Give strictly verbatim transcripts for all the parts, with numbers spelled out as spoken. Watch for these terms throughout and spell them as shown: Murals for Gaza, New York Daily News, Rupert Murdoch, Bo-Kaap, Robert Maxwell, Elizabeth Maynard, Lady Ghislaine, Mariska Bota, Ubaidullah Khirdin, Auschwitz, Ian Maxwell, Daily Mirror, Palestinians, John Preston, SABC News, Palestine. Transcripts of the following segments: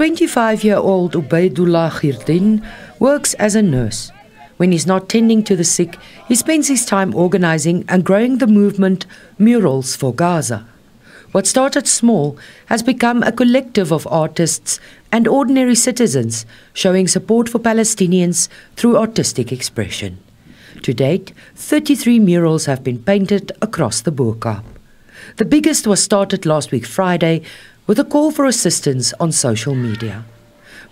twenty-five-year-old Ubaidullah Khirdin works as a nurse. When he's not tending to the sick, he spends his time organizing and growing the movement Murals for Gaza. What started small has become a collective of artists and ordinary citizens showing support for Palestinians through artistic expression. To date, thirty-three murals have been painted across the Bo-Kaap. The biggest was started last week Friday with a call for assistance on social media.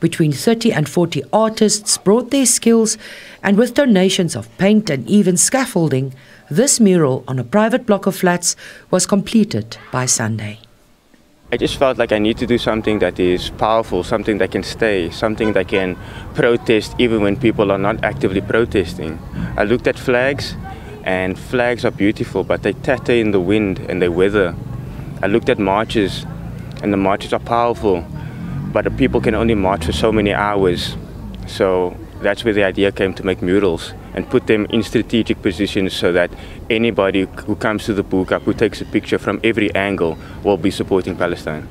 Between thirty and forty artists brought their skills, and with donations of paint and even scaffolding, this mural on a private block of flats was completed by Sunday. I just felt like I need to do something that is powerful, something that can stay, something that can protest even when people are not actively protesting. I looked at flags, and flags are beautiful, but they tatter in the wind and they weather. I looked at marches, and the marches are powerful, but the people can only march for so many hours. So that's where the idea came to make murals and put them in strategic positions so that anybody who comes to the Bo-Kaap, who takes a picture from every angle, will be supporting Palestine.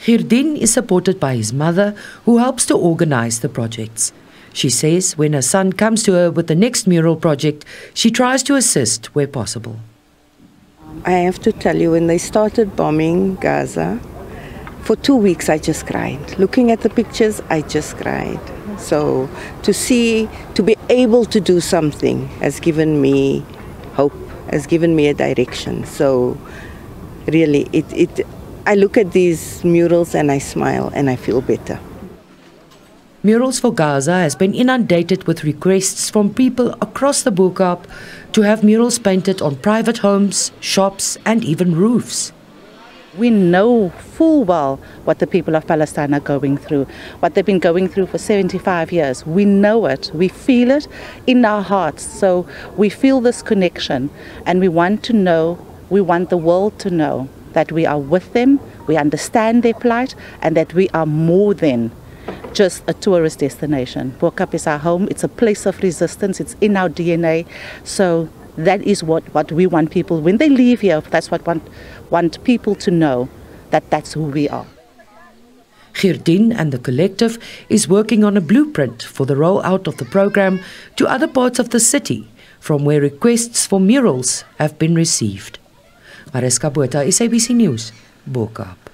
Khirdin is supported by his mother, who helps to organize the projects. She says when her son comes to her with the next mural project, she tries to assist where possible. I have to tell you, when they started bombing Gaza, for two weeks I just cried. Looking at the pictures, I just cried. So to see, to be able to do something has given me hope, has given me a direction. So really, it, it, I look at these murals and I smile and I feel better. Murals for Gaza has been inundated with requests from people across the Bo-Kaap to have murals painted on private homes, shops and even roofs. We know full well what the people of Palestine are going through, what they've been going through for seventy-five years. We know it, we feel it in our hearts, so we feel this connection, and we want to know, we want the world to know that we are with them, we understand their plight, and that we are more than just a tourist destination. Bo-Kaap is our home, it's a place of resistance, it's in our D N A, so that is what, what we want people, when they leave here, that's what we want, want people to know, that that's who we are. Khirdin and the collective is working on a blueprint for the rollout of the program to other parts of the city, from where requests for murals have been received. Mariska Bota, S A B C News, Bo-Kaap.